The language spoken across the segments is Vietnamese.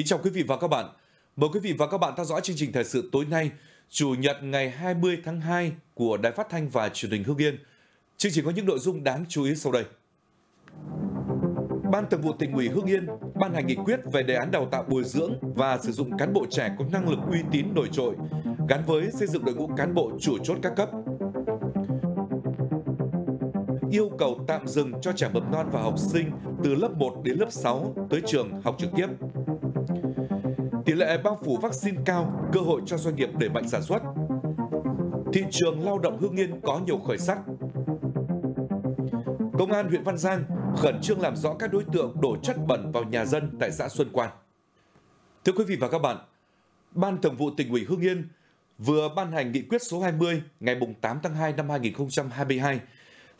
Kính chào quý vị và các bạn. Mời quý vị và các bạn theo dõi chương trình thời sự tối nay, Chủ nhật ngày 20 tháng 2 của Đài Phát thanh và Truyền hình Hưng Yên. Chương trình có những nội dung đáng chú ý sau đây. Ban Thường vụ tỉnh ủy Hưng Yên ban hành nghị quyết về đề án đào tạo bồi dưỡng và sử dụng cán bộ trẻ có năng lực uy tín nổi trội, gắn với xây dựng đội ngũ cán bộ chủ chốt các cấp. Yêu cầu tạm dừng cho trẻ mầm non và học sinh từ lớp 1 đến lớp 6 tới trường học trực tiếp. Tỷ lệ bao phủ vaccine cao, cơ hội cho doanh nghiệp đẩy mạnh sản xuất. Thị trường lao động Hưng Yên có nhiều khởi sắc. Công an huyện Văn Giang khẩn trương làm rõ các đối tượng đổ chất bẩn vào nhà dân tại xã Xuân Quan. Thưa quý vị và các bạn, Ban Thường vụ tỉnh ủy Hưng Yên vừa ban hành nghị quyết số 20 ngày 8 tháng 2 năm 2022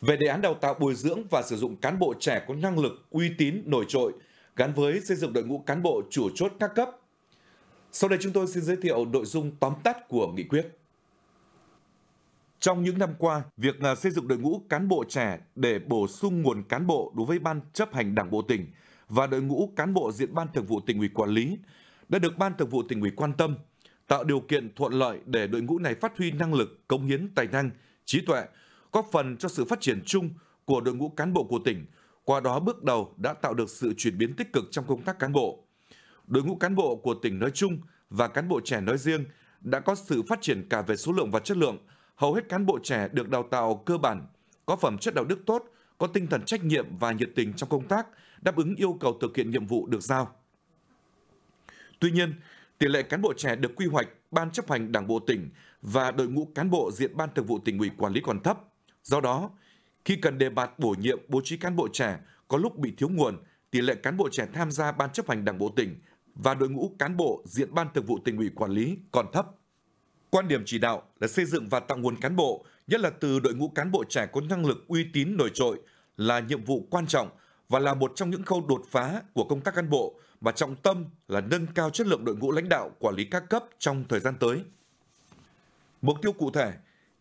về đề án đào tạo bồi dưỡng và sử dụng cán bộ trẻ có năng lực uy tín nổi trội, gắn với xây dựng đội ngũ cán bộ chủ chốt các cấp. Sau đây chúng tôi xin giới thiệu nội dung tóm tắt của nghị quyết. Trong những năm qua, việc xây dựng đội ngũ cán bộ trẻ để bổ sung nguồn cán bộ đối với Ban Chấp hành Đảng bộ tỉnh và đội ngũ cán bộ diện Ban Thường vụ tỉnh ủy quản lý đã được Ban Thường vụ tỉnh ủy quan tâm, tạo điều kiện thuận lợi để đội ngũ này phát huy năng lực, cống hiến tài năng, trí tuệ, góp phần cho sự phát triển chung của đội ngũ cán bộ của tỉnh, qua đó bước đầu đã tạo được sự chuyển biến tích cực trong công tác cán bộ. Đội ngũ cán bộ của tỉnh nói chung và cán bộ trẻ nói riêng đã có sự phát triển cả về số lượng và chất lượng. Hầu hết cán bộ trẻ được đào tạo cơ bản, có phẩm chất đạo đức tốt, có tinh thần trách nhiệm và nhiệt tình trong công tác, đáp ứng yêu cầu thực hiện nhiệm vụ được giao. Tuy nhiên, tỷ lệ cán bộ trẻ được quy hoạch Ban Chấp hành Đảng bộ tỉnh và đội ngũ cán bộ diện Ban Thường vụ tỉnh ủy quản lý còn thấp. Do đó, khi cần đề bạt bổ nhiệm bố trí cán bộ trẻ, có lúc bị thiếu nguồn, tỷ lệ cán bộ trẻ tham gia Ban Chấp hành Đảng bộ tỉnh và đội ngũ cán bộ diện Ban Thường vụ tỉnh ủy quản lý còn thấp. Quan điểm chỉ đạo là xây dựng và tạo nguồn cán bộ, nhất là từ đội ngũ cán bộ trẻ có năng lực uy tín nổi trội, là nhiệm vụ quan trọng và là một trong những khâu đột phá của công tác cán bộ, mà trọng tâm là nâng cao chất lượng đội ngũ lãnh đạo quản lý các cấp trong thời gian tới. Mục tiêu cụ thể,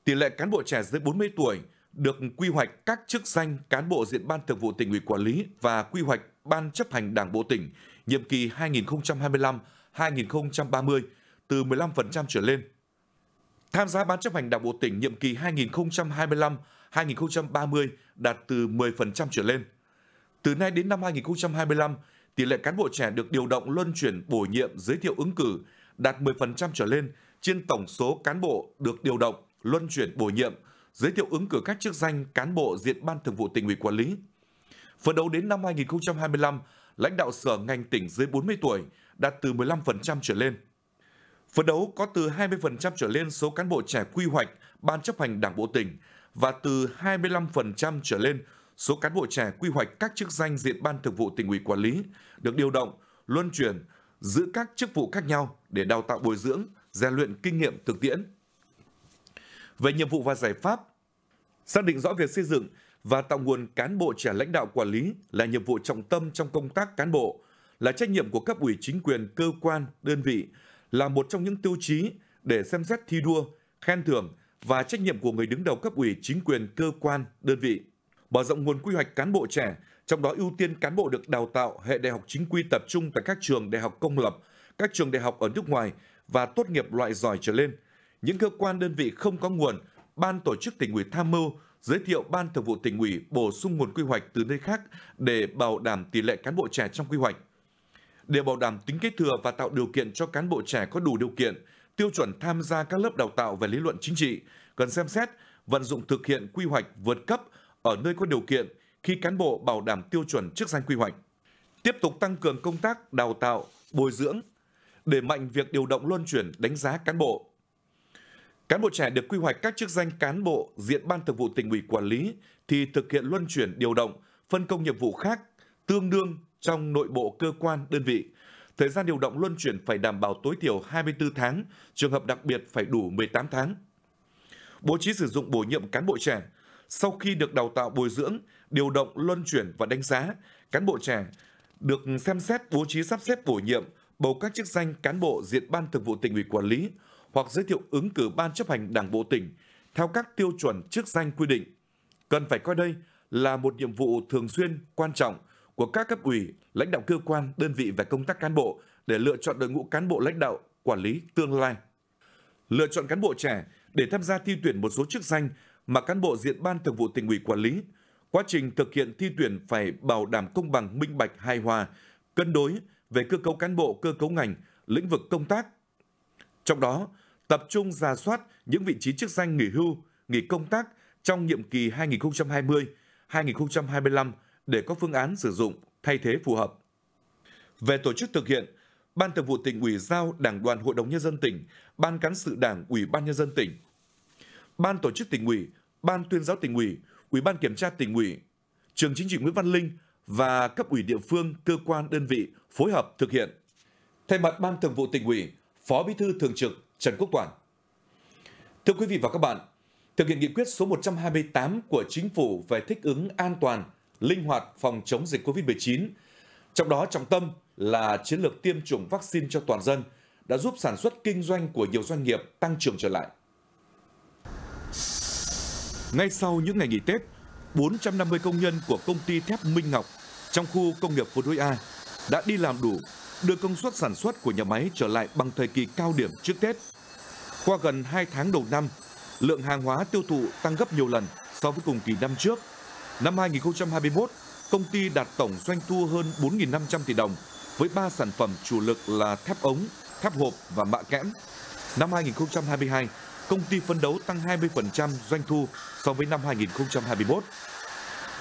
tỷ lệ cán bộ trẻ dưới 40 tuổi được quy hoạch các chức danh cán bộ diện Ban Thường vụ tỉnh ủy quản lý và quy hoạch Ban Chấp hành Đảng bộ tỉnh nhiệm kỳ 2025-2030 từ 15% trở lên. Tham gia Ban Chấp hành Đảng bộ tỉnh nhiệm kỳ 2025-2030 đạt từ 10% trở lên. Từ nay đến năm 2025, tỷ lệ cán bộ trẻ được điều động, luân chuyển, bổ nhiệm, giới thiệu ứng cử đạt 10% trở lên trên tổng số cán bộ được điều động, luân chuyển, bổ nhiệm, giới thiệu ứng cử các chức danh cán bộ diện Ban Thường vụ tỉnh ủy quản lý. Phấn đấu đến năm 2025, lãnh đạo sở ngành tỉnh dưới 40 tuổi đạt từ 15% trở lên. Phấn đấu có từ 20% trở lên số cán bộ trẻ quy hoạch Ban Chấp hành Đảng bộ tỉnh và từ 25% trở lên số cán bộ trẻ quy hoạch các chức danh diện Ban Thường vụ tỉnh ủy quản lý được điều động, luân chuyển, giữ các chức vụ khác nhau để đào tạo bồi dưỡng, rèn luyện kinh nghiệm thực tiễn. Về nhiệm vụ và giải pháp, xác định rõ việc xây dựng và tạo nguồn cán bộ trẻ lãnh đạo quản lý là nhiệm vụ trọng tâm trong công tác cán bộ, là trách nhiệm của cấp ủy chính quyền, cơ quan, đơn vị, là một trong những tiêu chí để xem xét thi đua, khen thưởng và trách nhiệm của người đứng đầu cấp ủy chính quyền, cơ quan, đơn vị. Mở rộng nguồn quy hoạch cán bộ trẻ, trong đó ưu tiên cán bộ được đào tạo hệ đại học chính quy tập trung tại các trường đại học công lập, các trường đại học ở nước ngoài và tốt nghiệp loại giỏi trở lên. Những cơ quan đơn vị không có nguồn, Ban Tổ chức tỉnh ủy tham mưu, giới thiệu Ban Thường vụ tỉnh ủy bổ sung nguồn quy hoạch từ nơi khác để bảo đảm tỷ lệ cán bộ trẻ trong quy hoạch. Để bảo đảm tính kế thừa và tạo điều kiện cho cán bộ trẻ có đủ điều kiện, tiêu chuẩn tham gia các lớp đào tạo về lý luận chính trị, cần xem xét, vận dụng thực hiện quy hoạch vượt cấp ở nơi có điều kiện khi cán bộ bảo đảm tiêu chuẩn chức danh quy hoạch. Tiếp tục tăng cường công tác đào tạo, bồi dưỡng, đẩy mạnh việc điều động, luân chuyển, đánh giá cán bộ. Cán bộ trẻ được quy hoạch các chức danh cán bộ diện Ban Thường vụ tỉnh ủy quản lý thì thực hiện luân chuyển, điều động, phân công nhiệm vụ khác tương đương trong nội bộ cơ quan, đơn vị. Thời gian điều động, luân chuyển phải đảm bảo tối thiểu 24 tháng, trường hợp đặc biệt phải đủ 18 tháng. Bố trí sử dụng bổ nhiệm cán bộ trẻ. Sau khi được đào tạo, bồi dưỡng, điều động, luân chuyển và đánh giá, cán bộ trẻ được xem xét bố trí, sắp xếp, bổ nhiệm, bầu các chức danh cán bộ diện Ban Thường vụ tỉnh ủy quản lý hoặc giới thiệu ứng cử Ban Chấp hành Đảng bộ tỉnh theo các tiêu chuẩn chức danh quy định. Cần phải coi đây là một nhiệm vụ thường xuyên, quan trọng của các cấp ủy, lãnh đạo cơ quan, đơn vị về công tác cán bộ để lựa chọn đội ngũ cán bộ lãnh đạo, quản lý tương lai. Lựa chọn cán bộ trẻ để tham gia thi tuyển một số chức danh mà cán bộ diện Ban Thường vụ tỉnh ủy quản lý. Quá trình thực hiện thi tuyển phải bảo đảm công bằng, minh bạch, hài hòa, cân đối về cơ cấu cán bộ, cơ cấu ngành, lĩnh vực công tác. Trong đó, tập trung rà soát những vị trí chức danh nghỉ hưu, nghỉ công tác trong nhiệm kỳ 2020-2025 để có phương án sử dụng, thay thế phù hợp. Về tổ chức thực hiện, Ban Thường vụ tỉnh ủy giao Đảng đoàn Hội đồng Nhân dân tỉnh, Ban Cán sự Đảng, Ủy ban Nhân dân tỉnh, Ban Tổ chức tỉnh ủy, Ban Tuyên giáo tỉnh ủy, Ủy ban Kiểm tra tỉnh ủy, Trường Chính trị Nguyễn Văn Linh và cấp ủy địa phương, cơ quan, đơn vị phối hợp thực hiện. Thay mặt Ban Thường vụ tỉnh ủy, Phó Bí thư Thường trực Trần Quốc Toàn. Thưa quý vị và các bạn, thực hiện nghị quyết số 128 của Chính phủ về thích ứng an toàn, linh hoạt phòng chống dịch COVID-19, trong đó trọng tâm là chiến lược tiêm chủng vaccine cho toàn dân đã giúp sản xuất kinh doanh của nhiều doanh nghiệp tăng trưởng trở lại. Ngay sau những ngày nghỉ Tết, 450 công nhân của Công ty Thép Minh Ngọc trong khu công nghiệp Phú Đội A đã đi làm đủ, đưa công suất sản xuất của nhà máy trở lại bằng thời kỳ cao điểm trước Tết. Qua gần 2 tháng đầu năm, lượng hàng hóa tiêu thụ tăng gấp nhiều lần so với cùng kỳ năm trước. Năm 2021, công ty đạt tổng doanh thu hơn 4.500 tỷ đồng với 3 sản phẩm chủ lực là thép ống, thép hộp và mạ kẽm. Năm 2022, công ty phấn đấu tăng 20% doanh thu so với năm 2021.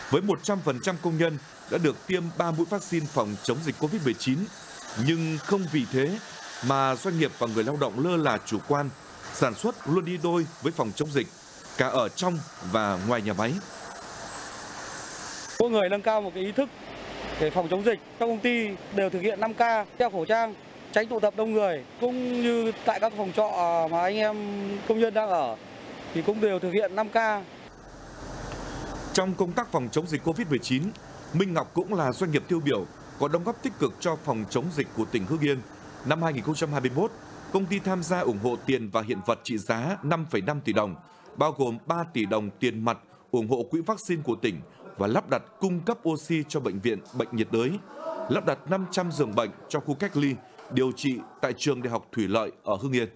Với 100% công nhân đã được tiêm 3 mũi vaccine phòng chống dịch COVID-19, nhưng không vì thế mà doanh nghiệp và người lao động lơ là chủ quan, sản xuất luôn đi đôi với phòng chống dịch, cả ở trong và ngoài nhà máy. Mỗi người nâng cao một cái ý thức để phòng chống dịch. Các công ty đều thực hiện 5K, đeo khẩu trang, tránh tụ tập đông người, cũng như tại các phòng trọ mà anh em công nhân đang ở thì cũng đều thực hiện 5K. Trong công tác phòng chống dịch COVID-19, Minh Ngọc cũng là doanh nghiệp tiêu biểu có đóng góp tích cực cho phòng chống dịch của tỉnh Hưng Yên. Năm 2021, công ty tham gia ủng hộ tiền và hiện vật trị giá 5,5 tỷ đồng, bao gồm 3 tỷ đồng tiền mặt ủng hộ quỹ vaccine của tỉnh và lắp đặt cung cấp oxy cho bệnh viện bệnh nhiệt đới, lắp đặt 500 giường bệnh cho khu cách ly, điều trị tại trường Đại học Thủy lợi ở Hưng Yên.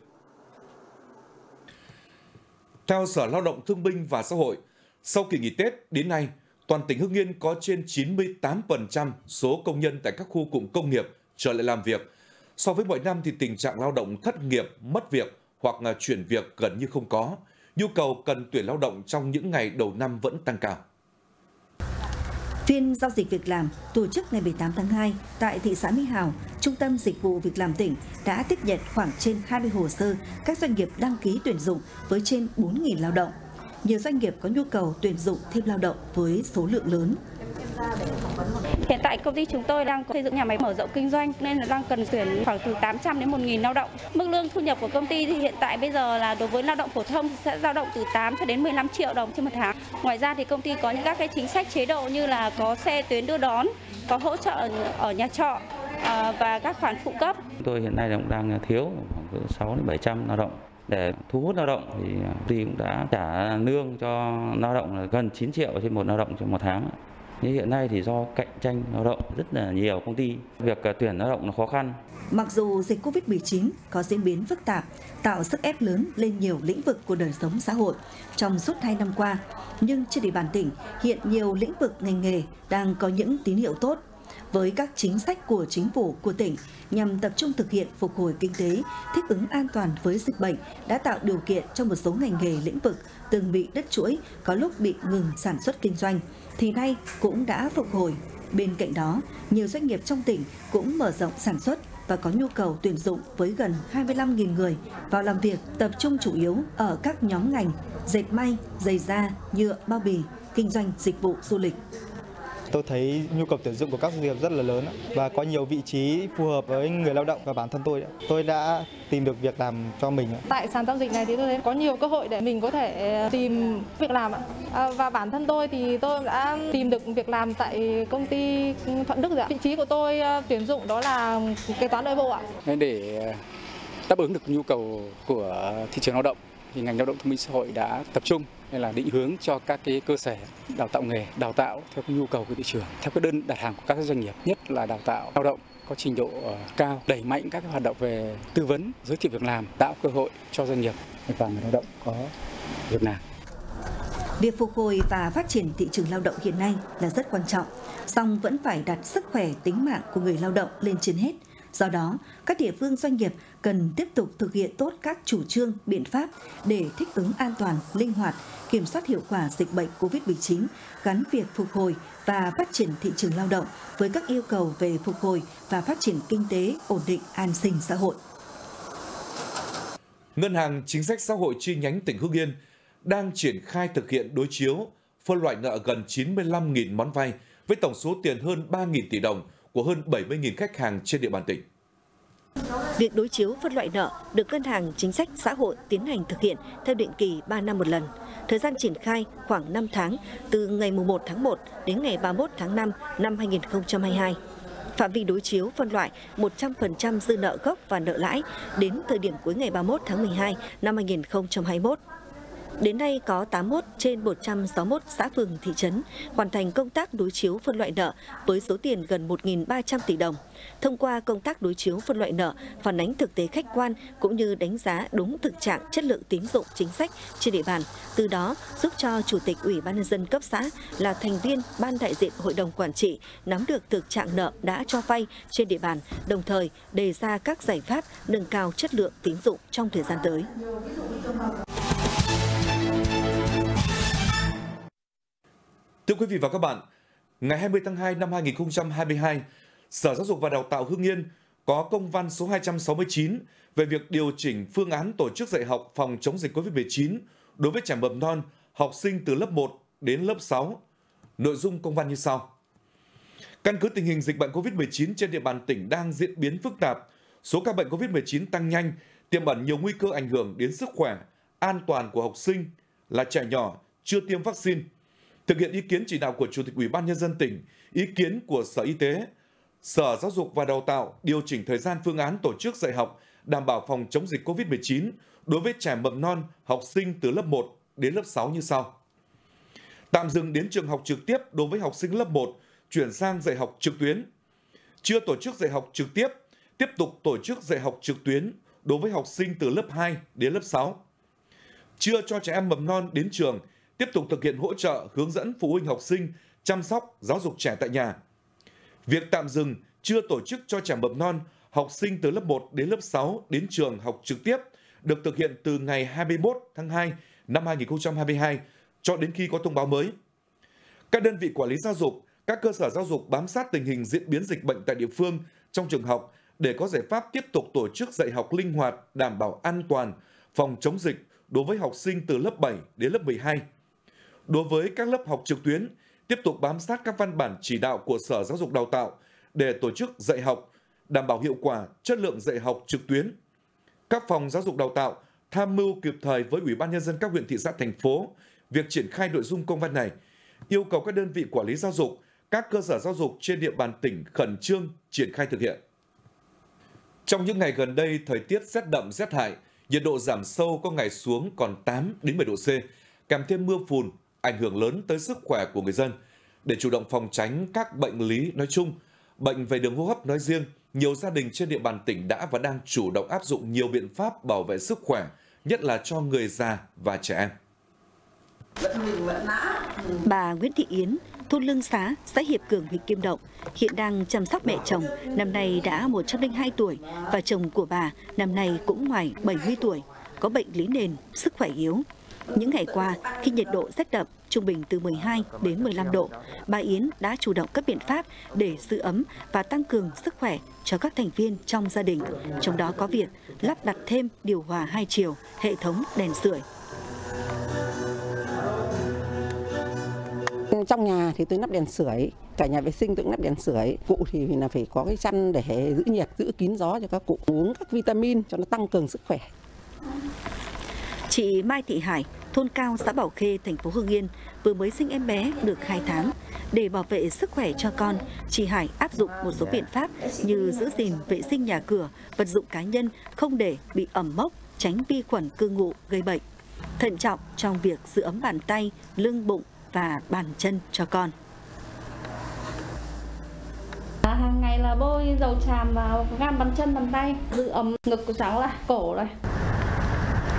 Theo Sở Lao động Thương binh và Xã hội, sau kỳ nghỉ Tết đến nay, toàn tỉnh Hưng Yên có trên 98% số công nhân tại các khu cụm công nghiệp trở lại làm việc. So với mọi năm thì tình trạng lao động thất nghiệp, mất việc hoặc là chuyển việc gần như không có. Nhu cầu cần tuyển lao động trong những ngày đầu năm vẫn tăng cao. Phiên giao dịch việc làm tổ chức ngày 18 tháng 2 tại thị xã Mỹ Hào, Trung tâm Dịch vụ Việc làm tỉnh đã tiếp nhận khoảng trên 20 hồ sơ các doanh nghiệp đăng ký tuyển dụng với trên 4.000 lao động. Nhiều doanh nghiệp có nhu cầu tuyển dụng thêm lao động với số lượng lớn. Hiện tại công ty chúng tôi đang xây dựng nhà máy mở rộng kinh doanh nên là đang cần tuyển khoảng từ 800 đến 1.000 lao động. Mức lương thu nhập của công ty thì hiện tại bây giờ là đối với lao động phổ thông thì sẽ dao động từ 8 cho đến 15 triệu đồng trên một tháng. Ngoài ra thì công ty có những các cái chính sách chế độ như là có xe tuyến đưa đón, có hỗ trợ ở nhà trọ và các khoản phụ cấp. Chúng tôi hiện nay cũng đang thiếu khoảng 6 đến 700 lao động. Để thu hút lao động thì công ty cũng đã trả lương cho lao động là gần 9 triệu trên một lao động trong một tháng. Nhưng hiện nay thì do cạnh tranh lao động rất là nhiều công ty, việc tuyển lao động là khó khăn. Mặc dù dịch Covid-19 có diễn biến phức tạp, tạo sức ép lớn lên nhiều lĩnh vực của đời sống xã hội trong suốt 2 năm qua, nhưng trên địa bàn tỉnh hiện nhiều lĩnh vực ngành nghề đang có những tín hiệu tốt. Với các chính sách của chính phủ, của tỉnh nhằm tập trung thực hiện phục hồi kinh tế, thích ứng an toàn với dịch bệnh đã tạo điều kiện cho một số ngành nghề lĩnh vực từng bị đứt chuỗi, có lúc bị ngừng sản xuất kinh doanh, thì nay cũng đã phục hồi. Bên cạnh đó, nhiều doanh nghiệp trong tỉnh cũng mở rộng sản xuất và có nhu cầu tuyển dụng với gần 25.000 người vào làm việc, tập trung chủ yếu ở các nhóm ngành dệt may, giày da, nhựa, bao bì, kinh doanh, dịch vụ, du lịch. Tôi thấy nhu cầu tuyển dụng của các doanh nghiệp rất là lớn và có nhiều vị trí phù hợp với người lao động và bản thân tôi. Tôi đã tìm được việc làm cho mình. Tại sàn giao dịch này thì tôi thấy có nhiều cơ hội để mình có thể tìm việc làm. Và bản thân tôi thì tôi đã tìm được việc làm tại công ty Thuận Đức. Vị trí của tôi tuyển dụng đó là kế toán nội bộ ạ. Nên để đáp ứng được nhu cầu của thị trường lao động thì ngành lao động thương binh xã hội đã tập trung nên là định hướng cho các cái cơ sở đào tạo nghề, đào tạo theo cái nhu cầu của thị trường, theo cái đơn đặt hàng của các doanh nghiệp, nhất là đào tạo lao động có có trình độ cao, đẩy mạnh các hoạt động về tư vấn, giới thiệu việc làm, tạo cơ hội cho doanh nghiệp và người lao động có việc làm. Việc phục hồi và phát triển thị trường lao động hiện nay là rất quan trọng, song vẫn phải đặt sức khỏe, tính mạng của người lao động lên trên hết. Do đó, các địa phương, doanh nghiệp cần tiếp tục thực hiện tốt các chủ trương, biện pháp để thích ứng an toàn, linh hoạt, kiểm soát hiệu quả dịch bệnh COVID-19, gắn việc phục hồi và phát triển thị trường lao động với các yêu cầu về phục hồi và phát triển kinh tế, ổn định, an sinh xã hội. Ngân hàng Chính sách Xã hội Chi nhánh tỉnh Hưng Yên đang triển khai thực hiện đối chiếu, phân loại nợ gần 95.000 món vay với tổng số tiền hơn 3.000 tỷ đồng của hơn 70.000 khách hàng trên địa bàn tỉnh. Việc đối chiếu phân loại nợ được Ngân hàng Chính sách Xã hội tiến hành thực hiện theo định kỳ 3 năm một lần. Thời gian triển khai khoảng 5 tháng, từ ngày 1 tháng 1 đến ngày 31 tháng 5 năm 2022. Phạm vi đối chiếu phân loại 100% dư nợ gốc và nợ lãi đến thời điểm cuối ngày 31 tháng 12 năm 2021. Đến nay có 81 trên 161 xã phường thị trấn hoàn thành công tác đối chiếu phân loại nợ với số tiền gần 1.300 tỷ đồng. Thông qua công tác đối chiếu phân loại nợ, phản ánh thực tế khách quan cũng như đánh giá đúng thực trạng chất lượng tín dụng chính sách trên địa bàn, từ đó giúp cho Chủ tịch Ủy ban nhân dân cấp xã là thành viên ban đại diện hội đồng quản trị nắm được thực trạng nợ đã cho vay trên địa bàn, đồng thời đề ra các giải pháp nâng cao chất lượng tín dụng trong thời gian tới. Thưa quý vị và các bạn, ngày 20 tháng 2 năm 2022, Sở Giáo dục và Đào tạo Hưng Yên có công văn số 269 về việc điều chỉnh phương án tổ chức dạy học phòng chống dịch COVID-19 đối với trẻ mầm non, học sinh từ lớp 1 đến lớp 6. Nội dung công văn như sau. Căn cứ tình hình dịch bệnh COVID-19 trên địa bàn tỉnh đang diễn biến phức tạp, số ca bệnh COVID-19 tăng nhanh, tiềm ẩn nhiều nguy cơ ảnh hưởng đến sức khỏe, an toàn của học sinh là trẻ nhỏ chưa tiêm vaccine. Thực hiện ý kiến chỉ đạo của Chủ tịch Ủy ban nhân dân tỉnh, ý kiến của Sở Y tế, Sở Giáo dục và Đào tạo điều chỉnh thời gian phương án tổ chức dạy học đảm bảo phòng chống dịch COVID-19 đối với trẻ mầm non, học sinh từ lớp 1 đến lớp 6 như sau. Tạm dừng đến trường học trực tiếp đối với học sinh lớp 1, chuyển sang dạy học trực tuyến. Chưa tổ chức dạy học trực tiếp tục tổ chức dạy học trực tuyến đối với học sinh từ lớp 2 đến lớp 6. Chưa cho trẻ em mầm non đến trường, tiếp tục thực hiện hỗ trợ, hướng dẫn phụ huynh học sinh, chăm sóc, giáo dục trẻ tại nhà. Việc tạm dừng chưa tổ chức cho trẻ mầm non, học sinh từ lớp 1 đến lớp 6 đến trường học trực tiếp được thực hiện từ ngày 21 tháng 2 năm 2022 cho đến khi có thông báo mới. Các đơn vị quản lý giáo dục, các cơ sở giáo dục bám sát tình hình diễn biến dịch bệnh tại địa phương trong trường học để có giải pháp tiếp tục tổ chức dạy học linh hoạt, đảm bảo an toàn, phòng chống dịch đối với học sinh từ lớp 7 đến lớp 12. Đối với các lớp học trực tuyến, tiếp tục bám sát các văn bản chỉ đạo của Sở Giáo dục Đào tạo để tổ chức dạy học, đảm bảo hiệu quả chất lượng dạy học trực tuyến. Các phòng giáo dục đào tạo tham mưu kịp thời với Ủy ban nhân dân các huyện, thị xã, thành phố việc triển khai nội dung công văn này, yêu cầu các đơn vị quản lý giáo dục, các cơ sở giáo dục trên địa bàn tỉnh khẩn trương triển khai thực hiện. Trong những ngày gần đây, thời tiết rét đậm rét hại, nhiệt độ giảm sâu có ngày xuống còn 8 đến 10 độ C, kèm thêm mưa phùn, ảnh hưởng lớn tới sức khỏe của người dân. Để chủ động phòng tránh các bệnh lý nói chung, bệnh về đường hô hấp nói riêng, nhiều gia đình trên địa bàn tỉnh đã và đang chủ động áp dụng nhiều biện pháp bảo vệ sức khỏe, nhất là cho người già và trẻ em. Bà Nguyễn Thị Yến, thôn Lương Xá, xã Hiệp Cường, huyện Kim Động, hiện đang chăm sóc mẹ chồng, năm nay đã 102 tuổi và chồng của bà năm nay cũng ngoài 70 tuổi, có bệnh lý nền, sức khỏe yếu. Những ngày qua, khi nhiệt độ rét đậm, trung bình từ 12 đến 15 độ, bà Yến đã chủ động các biện pháp để giữ ấm và tăng cường sức khỏe cho các thành viên trong gia đình, trong đó có việc lắp đặt thêm điều hòa 2 chiều, hệ thống đèn sưởi. Trong nhà thì tôi lắp đèn sưởi, cả nhà vệ sinh tôi cũng lắp đèn sưởi. Cụ thì là phải có cái chăn để giữ nhiệt, giữ kín gió cho các cụ, uống các vitamin cho nó tăng cường sức khỏe. Chị Mai Thị Hải, thôn Cao, xã Bảo Khê, thành phố Hưng Yên, vừa mới sinh em bé được 2 tháng. Để bảo vệ sức khỏe cho con, chị Hải áp dụng một số biện pháp như giữ gìn vệ sinh nhà cửa, vật dụng cá nhân, không để bị ẩm mốc, tránh vi khuẩn cư ngụ gây bệnh. Thận trọng trong việc giữ ấm bàn tay, lưng, bụng và bàn chân cho con. là hàng ngày là bôi dầu tràm vào gan bàn chân bàn tay, giữ ấm ngực của cháu là cổ này.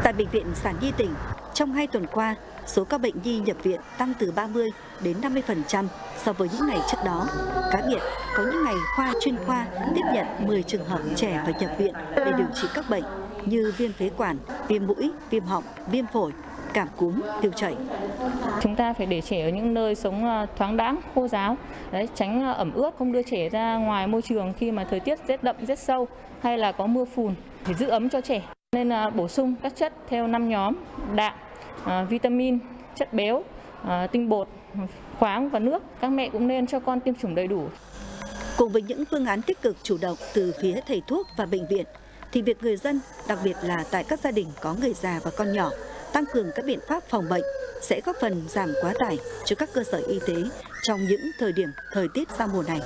Tại Bệnh viện Sản Nhi tỉnh, trong 2 tuần qua, số ca bệnh nhi nhập viện tăng từ 30 đến 50% so với những ngày trước đó. Cá biệt, có những ngày khoa chuyên khoa tiếp nhận 10 trường hợp trẻ phải nhập viện để điều trị các bệnh như viêm phế quản, viêm mũi, viêm họng, viêm phổi, cảm cúm, tiêu chảy. Chúng ta phải để trẻ ở những nơi sống thoáng đãng, khô ráo, tránh ẩm ướt, không đưa trẻ ra ngoài môi trường khi mà thời tiết rét đậm, rét sâu hay là có mưa phùn để giữ ấm cho trẻ. Nên là bổ sung các chất theo 5 nhóm: đạm, vitamin, chất béo, tinh bột, khoáng và nước. Các mẹ cũng nên cho con tiêm chủng đầy đủ. Cùng với những phương án tích cực chủ động từ phía thầy thuốc và bệnh viện, thì việc người dân, đặc biệt là tại các gia đình có người già và con nhỏ, tăng cường các biện pháp phòng bệnh sẽ góp phần giảm quá tải cho các cơ sở y tế trong những thời điểm thời tiết giao mùa này.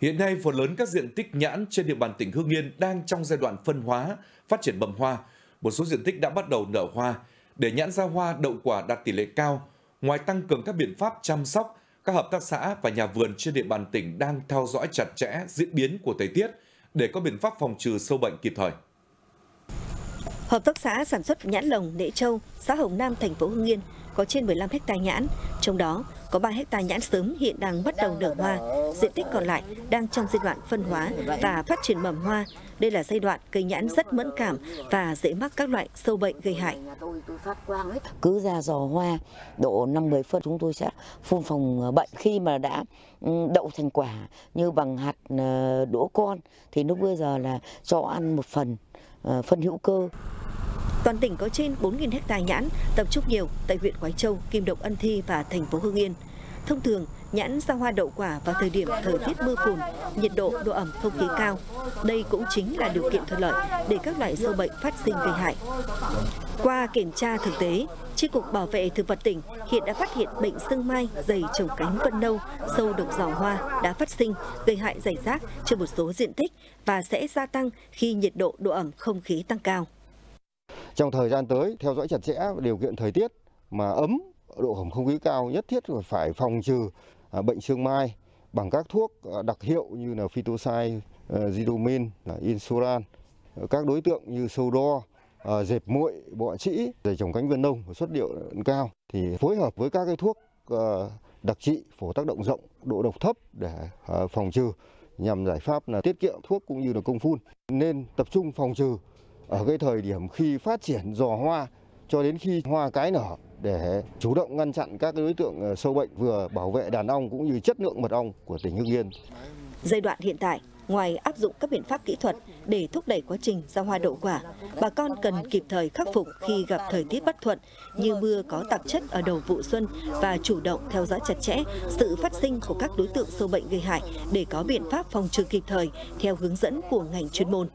Hiện nay, phần lớn các diện tích nhãn trên địa bàn tỉnh Hưng Yên đang trong giai đoạn phân hóa, phát triển mầm hoa. Một số diện tích đã bắt đầu nở hoa. Để nhãn ra hoa, đậu quả đạt tỷ lệ cao, ngoài tăng cường các biện pháp chăm sóc, các hợp tác xã và nhà vườn trên địa bàn tỉnh đang theo dõi chặt chẽ diễn biến của thời tiết để có biện pháp phòng trừ sâu bệnh kịp thời. Hợp tác xã sản xuất nhãn lồng Nễ Châu, xã Hồng Nam, thành phố Hưng Yên có trên 15 ha nhãn, trong đó có 3 ha nhãn sớm hiện đang bắt đầu nở hoa, diện tích còn lại đang trong giai đoạn phân hóa và phát triển mầm hoa. Đây là giai đoạn cây nhãn rất mẫn cảm và dễ mắc các loại sâu bệnh gây hại. Cứ ra giò hoa độ 50 phân chúng tôi sẽ phun phòng bệnh. Khi mà đã đậu thành quả như bằng hạt đỗ con thì lúc bây giờ là cho ăn một phần phân hữu cơ. Toàn tỉnh có trên 4.000 ha nhãn, tập trung nhiều tại huyện Khoái Châu, Kim Động, Ân Thi và thành phố Hưng Yên. Thông thường, nhãn ra hoa đậu quả vào thời điểm thời tiết mưa phùn, nhiệt độ, độ ẩm không khí cao. Đây cũng chính là điều kiện thuận lợi để các loại sâu bệnh phát sinh gây hại. Qua kiểm tra thực tế, Chi cục Bảo vệ Thực vật tỉnh hiện đã phát hiện bệnh sương mai dày trồng cánh vân nâu, sâu độc giò hoa đã phát sinh, gây hại rải rác trên một số diện tích và sẽ gia tăng khi nhiệt độ, độ ẩm không khí tăng cao. Trong thời gian tới, theo dõi chặt chẽ điều kiện thời tiết mà ấm, độ ẩm không khí cao, nhất thiết phải phòng trừ bệnh sương mai bằng các thuốc đặc hiệu như là phytocide, didomin, insuran, các đối tượng như sâu đo, dẹp muội, bọ trĩ, dày trồng cánh vân nông và xuất điệu cao thì phối hợp với các cái thuốc đặc trị phổ tác động rộng, độ độc thấp để phòng trừ, nhằm giải pháp là tiết kiệm thuốc cũng như là công phun. Nên tập trung phòng trừ ở cái thời điểm khi phát triển giò hoa cho đến khi hoa cái nở để chủ động ngăn chặn các đối tượng sâu bệnh, vừa bảo vệ đàn ong cũng như chất lượng mật ong của tỉnh Hưng Yên. Giai đoạn hiện tại, ngoài áp dụng các biện pháp kỹ thuật để thúc đẩy quá trình ra hoa đậu quả, bà con cần kịp thời khắc phục khi gặp thời tiết bất thuận như mưa có tạp chất ở đầu vụ xuân và chủ động theo dõi chặt chẽ sự phát sinh của các đối tượng sâu bệnh gây hại để có biện pháp phòng trừ kịp thời theo hướng dẫn của ngành chuyên môn.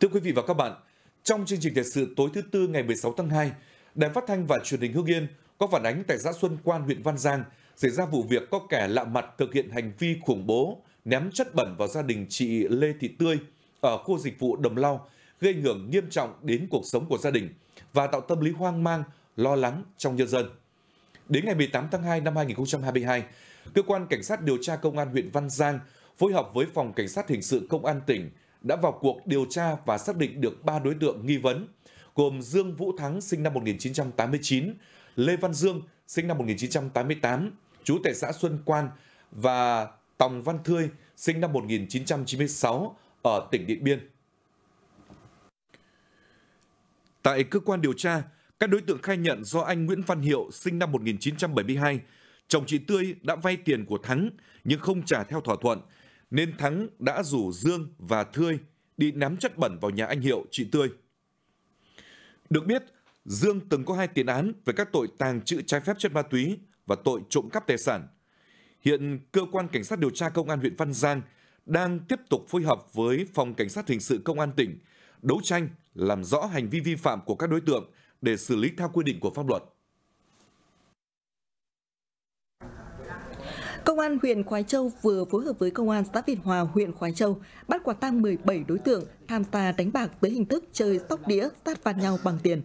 Thưa quý vị và các bạn, trong chương trình thời sự tối thứ Tư ngày 16 tháng 2, Đài Phát thanh và Truyền hình Hưng Yên có phản ánh tại xã Xuân Quan, huyện Văn Giang xảy ra vụ việc có kẻ lạ mặt thực hiện hành vi khủng bố ném chất bẩn vào gia đình chị Lê Thị Tươi ở khu dịch vụ Đầm Lau, gây ảnh hưởng nghiêm trọng đến cuộc sống của gia đình và tạo tâm lý hoang mang, lo lắng trong nhân dân. Đến ngày 18 tháng 2 năm 2022, cơ quan cảnh sát điều tra công an huyện Văn Giang phối hợp với Phòng Cảnh sát Hình sự Công an tỉnh đã vào cuộc điều tra và xác định được 3 đối tượng nghi vấn, gồm Dương Vũ Thắng sinh năm 1989, Lê Văn Dương sinh năm 1988, trú tại xã Xuân Quan và Tòng Văn Thươi sinh năm 1996 ở tỉnh Điện Biên. Tại cơ quan điều tra, các đối tượng khai nhận do anh Nguyễn Văn Hiệu sinh năm 1972, chồng chị Tươi đã vay tiền của Thắng nhưng không trả theo thỏa thuận, nên Thắng đã rủ Dương và Thươi đi ném chất bẩn vào nhà anh Hiệu, chị Tươi. Được biết, Dương từng có 2 tiền án về các tội tàng trữ trái phép chất ma túy và tội trộm cắp tài sản. Hiện cơ quan cảnh sát điều tra công an huyện Văn Giang đang tiếp tục phối hợp với Phòng Cảnh sát Hình sự Công an tỉnh đấu tranh làm rõ hành vi vi phạm của các đối tượng để xử lý theo quy định của pháp luật. Công an huyện Khoái Châu vừa phối hợp với Công an xã Việt Hòa, huyện Khoái Châu bắt quả tang 17 đối tượng tham gia đánh bạc với hình thức chơi sóc đĩa, sát phạt nhau bằng tiền.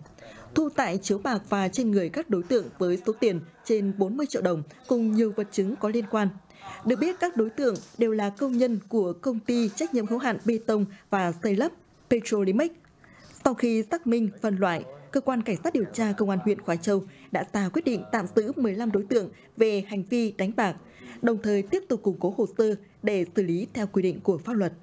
thu tại chiếu bạc và trên người các đối tượng với số tiền trên 40 triệu đồng cùng nhiều vật chứng có liên quan. Được biết, các đối tượng đều là công nhân của Công ty Trách nhiệm hữu hạn Bê tông và Xây lắp Petrolimax. Sau khi xác minh phân loại, cơ quan cảnh sát điều tra Công an huyện Khoái Châu đã ra quyết định tạm giữ 15 đối tượng về hành vi đánh bạc, đồng thời tiếp tục củng cố hồ sơ để xử lý theo quy định của pháp luật.